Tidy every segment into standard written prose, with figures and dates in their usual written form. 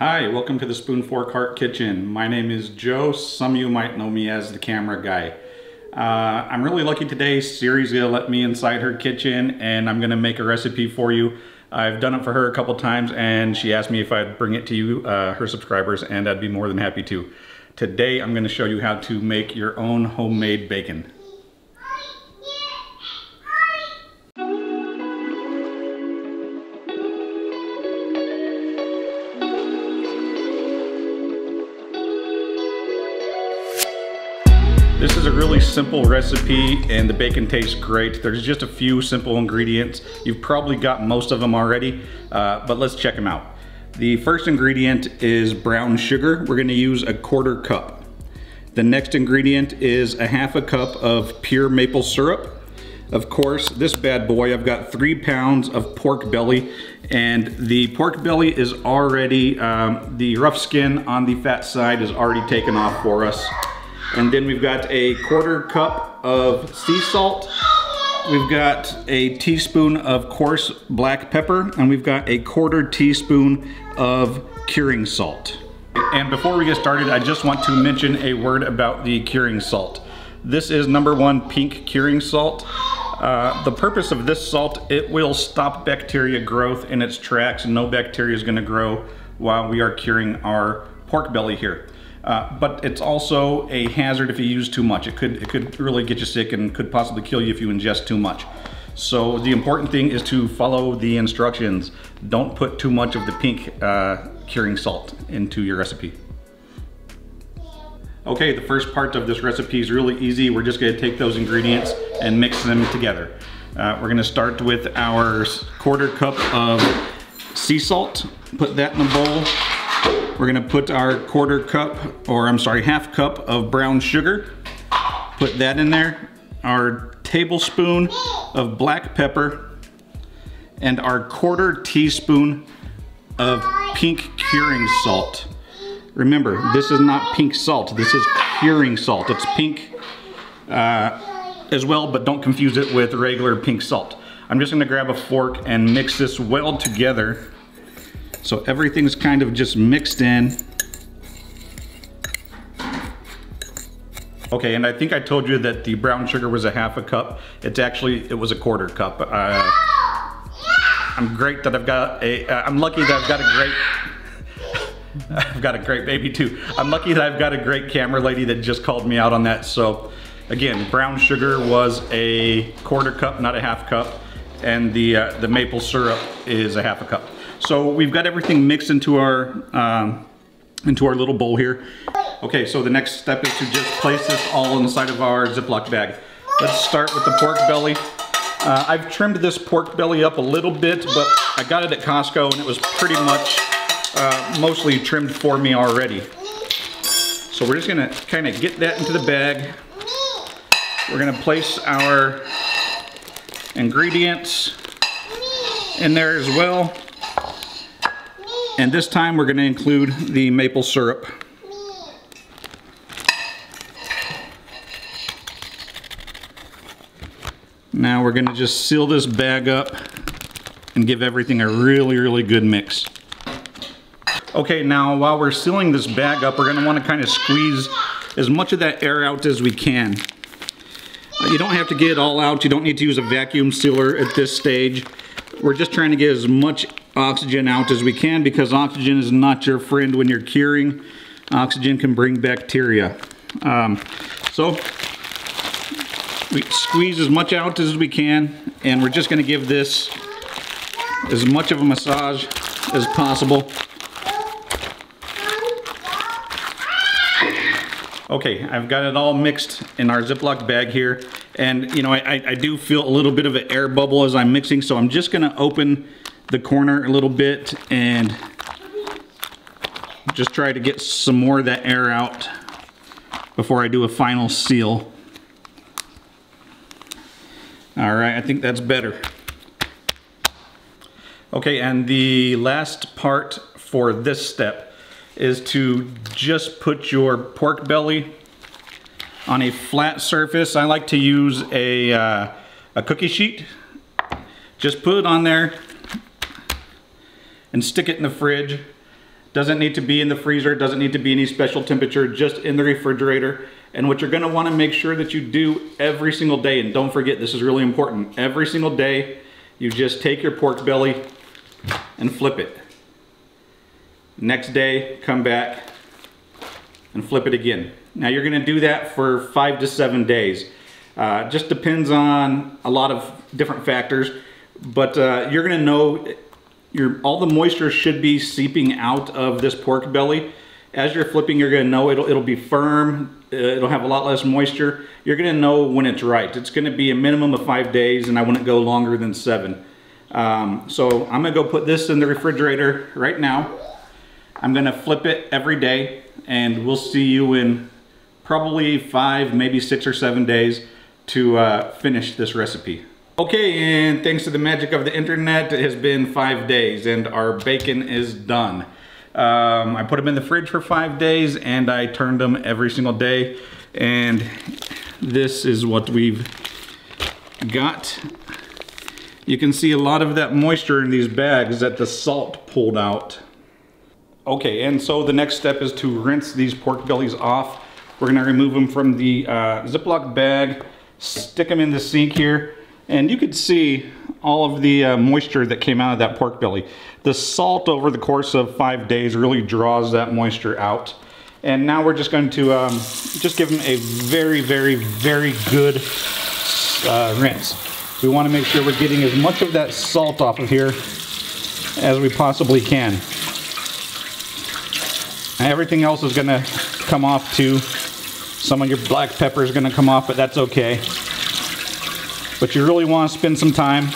Hi, welcome to the Spoon Fork Heart Kitchen. My name is Joe. Some of you might know me as the camera guy. I'm really lucky today. Siri's gonna let me inside her kitchen and I'm gonna make a recipe for you. I've done it for her a couple times and she asked me if I'd bring it to you, her subscribers, and I'd be more than happy to. Today I'm gonna show you how to make your own homemade bacon. This is a really simple recipe and the bacon tastes great. There's just a few simple ingredients. You've probably got most of them already, but let's check them out. The first ingredient is brown sugar. We're gonna use a 1/4 cup. The next ingredient is a 1/2 cup of pure maple syrup. Of course, this bad boy, I've got 3 pounds of pork belly, and the pork belly is already, the rough skin on the fat side is already taken off for us. And then we've got a 1/4 cup of sea salt. We've got a teaspoon of coarse black pepper, and we've got a 1/4 teaspoon of curing salt. And before we get started, I just want to mention a word about the curing salt. This is #1 pink curing salt. The purpose of this salt, it will stop bacteria growth in its tracks. No bacteria is gonna grow while we are curing our pork belly here. But it's also a hazard if you use too much. It could really get you sick and could possibly kill you if you ingest too much. So the important thing is to follow the instructions. Don't put too much of the pink curing salt into your recipe. Okay, the first part of this recipe is really easy. We're just gonna take those ingredients and mix them together. We're gonna start with our 1/4 cup of sea salt. Put that in a bowl. We're gonna put our 1/4 cup, or I'm sorry, 1/2 cup of brown sugar. Put that in there. Our tablespoon of black pepper and our 1/4 teaspoon of pink curing salt. Remember, this is not pink salt. This is curing salt. It's pink as well, but don't confuse it with regular pink salt. I'm just gonna grab a fork and mix this well together. So everything's kind of just mixed in. Okay, and I think I told you that the brown sugar was a 1/2 cup. It's actually, it was a 1/4 cup. I've got a great baby too. I'm lucky that I've got a great camera lady that just called me out on that. So again, brown sugar was a 1/4 cup, not a 1/2 cup. And the maple syrup is a 1/2 cup. So we've got everything mixed into our little bowl here. Okay, so the next step is to just place this all inside of our Ziploc bag. Let's start with the pork belly. I've trimmed this pork belly up a little bit, but I got it at Costco and it was pretty much mostly trimmed for me already. So we're just gonna kind of get that into the bag. We're gonna place our ingredients in there as well. And this time we're gonna include the maple syrup. Now we're gonna just seal this bag up and give everything a really, really good mix. Okay, now while we're sealing this bag up, we're gonna wanna kinda squeeze as much of that air out as we can. You don't have to get it all out. You don't need to use a vacuum sealer at this stage. We're just trying to get as much oxygen out as we can, because oxygen is not your friend when you're curing. Oxygen can bring bacteria. So we squeeze as much out as we can, and we're just gonna give this as much of a massage as possible. Okay, I've got it all mixed in our Ziploc bag here. And you know, I do feel a little bit of an air bubble as I'm mixing, so I'm just gonna open the corner a little bit and just try to get some more of that air out before I do a final seal. All right, I think that's better. Okay, and the last part for this step is to just put your pork belly on a flat surface. I like to use a cookie sheet. Just put it on there and stick it in the fridge. Doesn't need to be in the freezer, doesn't need to be any special temperature, just in the refrigerator. And what you're gonna wanna make sure that you do every single day, and don't forget, this is really important, every single day you just take your pork belly and flip it. Next day, come back and flip it again. Now you're gonna do that for 5 to 7 days. Just depends on a lot of different factors, but you're gonna know all the moisture should be seeping out of this pork belly. As you're flipping, you're gonna know it'll be firm, it'll have a lot less moisture. You're gonna know when it's right. It's gonna be a minimum of 5 days, and I wouldn't go longer than 7. So I'm gonna go put this in the refrigerator right now. I'm gonna flip it every day, and we'll see you in probably 5, maybe 6 or 7 days to finish this recipe. Okay, and thanks to the magic of the internet, it has been 5 days and our bacon is done. I put them in the fridge for 5 days and I turned them every single day. And this is what we've got. You can see a lot of that moisture in these bags that the salt pulled out. Okay, and so the next step is to rinse these pork bellies off. We're gonna remove them from the Ziploc bag, stick them in the sink here. And you could see all of the moisture that came out of that pork belly. The salt over the course of 5 days really draws that moisture out. And now we're just going to just give them a very, very, very good rinse. We want to make sure we're getting as much of that salt off of here as we possibly can. Everything else is going to come off too. Some of your black pepper is going to come off, but that's okay. But you really want to spend some time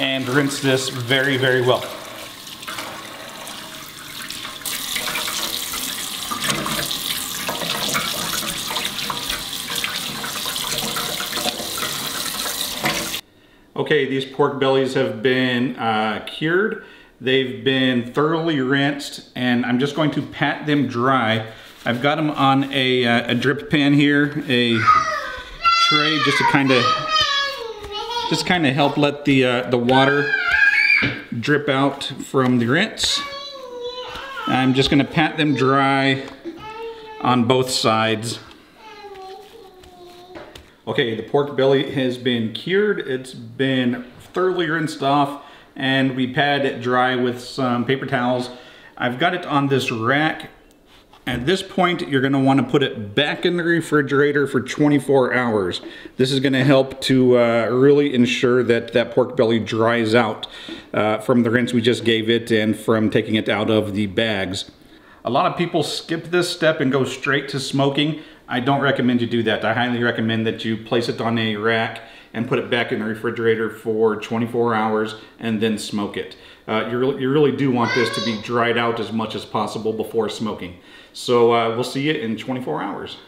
and rinse this very, very well. Okay, these pork bellies have been cured. They've been thoroughly rinsed, and I'm just going to pat them dry. I've got them on a drip pan here, a tray, just to kind of help let the water drip out from the rinse. I'm just going to pat them dry on both sides. Okay, the pork belly has been cured. It's been thoroughly rinsed off, and we patted it dry with some paper towels. I've got it on this rack. At this point, you're gonna wanna put it back in the refrigerator for 24 hours. This is gonna help to really ensure that that pork belly dries out from the rinse we just gave it and from taking it out of the bags. A lot of people skip this step and go straight to smoking. I don't recommend you do that. I highly recommend that you place it on a rack and put it back in the refrigerator for 24 hours and then smoke it. You really do want this to be dried out as much as possible before smoking. So we'll see you in 24 hours.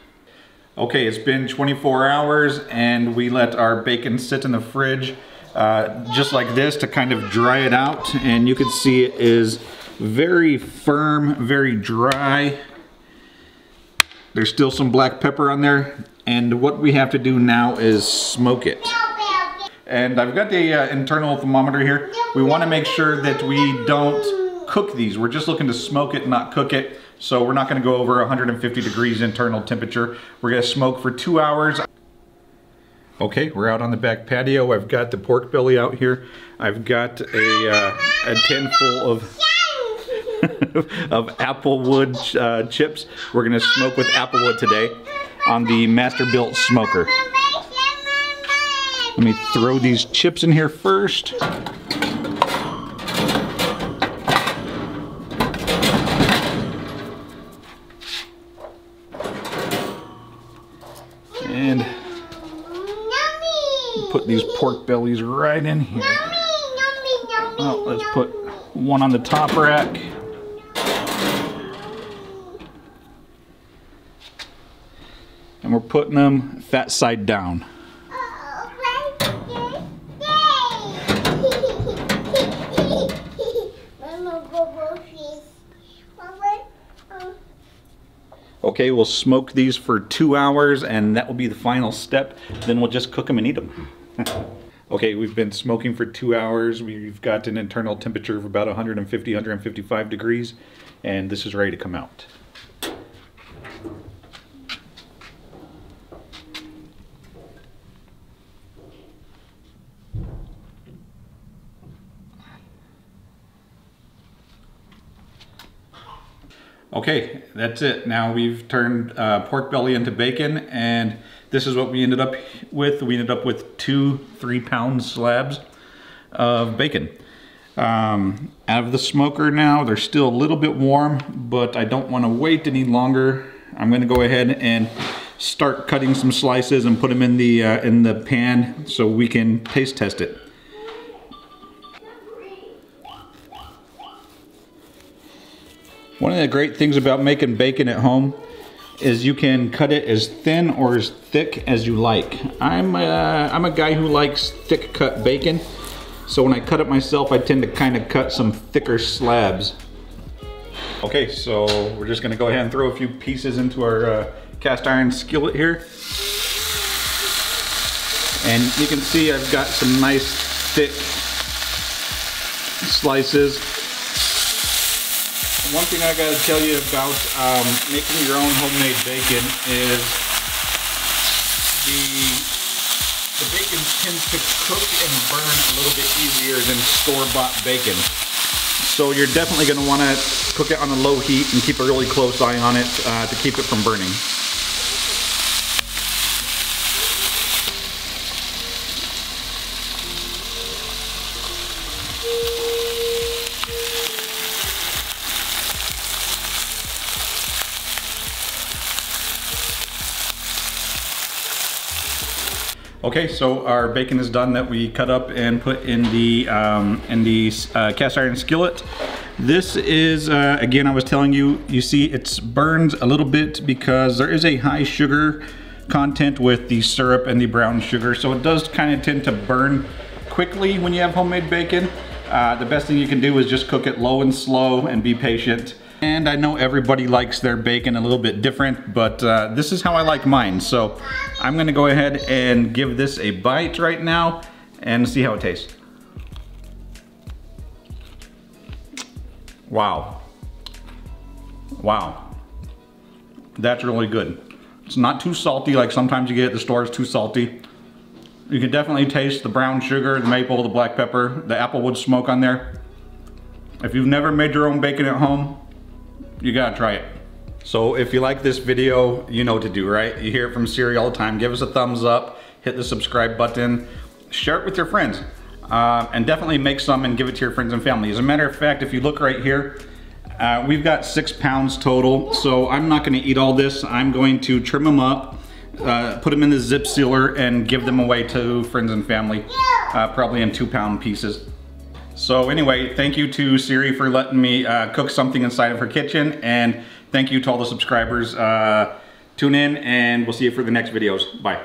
Okay, it's been 24 hours and we let our bacon sit in the fridge just like this to kind of dry it out. And you can see it is very firm, very dry. There's still some black pepper on there. And what we have to do now is smoke it. And I've got the internal thermometer here. We want to make sure that we don't cook these. We're just looking to smoke it, not cook it. So we're not going to go over 150 degrees internal temperature. We're going to smoke for 2 hours. Okay, we're out on the back patio. I've got the pork belly out here. I've got a tin full of applewood chips. We're going to smoke with applewood today on the Masterbuilt smoker. Let me throw these chips in here first. And put these pork bellies right in here. Oh, let's put one on the top rack. And we're putting them fat side down. Okay, we'll smoke these for 2 hours and that will be the final step. Then we'll just cook them and eat them. Okay, we've been smoking for 2 hours. We've got an internal temperature of about 150, 155 degrees, and this is ready to come out. Okay, that's it. Now we've turned pork belly into bacon, and this is what we ended up with. We ended up with two 3-pound slabs of bacon. Out of the smoker now, they're still a little bit warm, but I don't want to wait any longer. I'm going to go ahead and start cutting some slices and put them in the pan so we can taste test it. One of the great things about making bacon at home is you can cut it as thin or as thick as you like. I'm a guy who likes thick cut bacon, so when I cut it myself, I tend to kind of cut some thicker slabs. Okay, so we're just gonna go ahead and throw a few pieces into our cast iron skillet here. And you can see I've got some nice thick slices. One thing I gotta tell you about making your own homemade bacon is the bacon tends to cook and burn a little bit easier than store-bought bacon. So you're definitely gonna wanna cook it on a low heat and keep a really close eye on it to keep it from burning. Okay, so our bacon is done that we cut up and put in the cast iron skillet. This is, again, I was telling you, you see it burns a little bit because there is a high sugar content with the syrup and the brown sugar, so it does kind of tend to burn quickly when you have homemade bacon. The best thing you can do is just cook it low and slow and be patient. And I know everybody likes their bacon a little bit different, but this is how I like mine. So I'm gonna go ahead and give this a bite right now and see how it tastes. Wow. Wow. That's really good. It's not too salty like sometimes you get at the store, it's too salty. You can definitely taste the brown sugar, the maple, the black pepper, the applewood smoke on there. If you've never made your own bacon at home, you gotta try it. So if you like this video, you know what to do, right? You hear it from Siri all the time. Give us a thumbs up, hit the subscribe button, share it with your friends, and definitely make some and give it to your friends and family. As a matter of fact, if you look right here, we've got 6 pounds total, so I'm not gonna eat all this. I'm going to trim them up, put them in the zip sealer, and give them away to friends and family, probably in 2-pound pieces. So anyway, thank you to Siri for letting me cook something inside of her kitchen, and thank you to all the subscribers. Tune in and we'll see you for the next videos. Bye.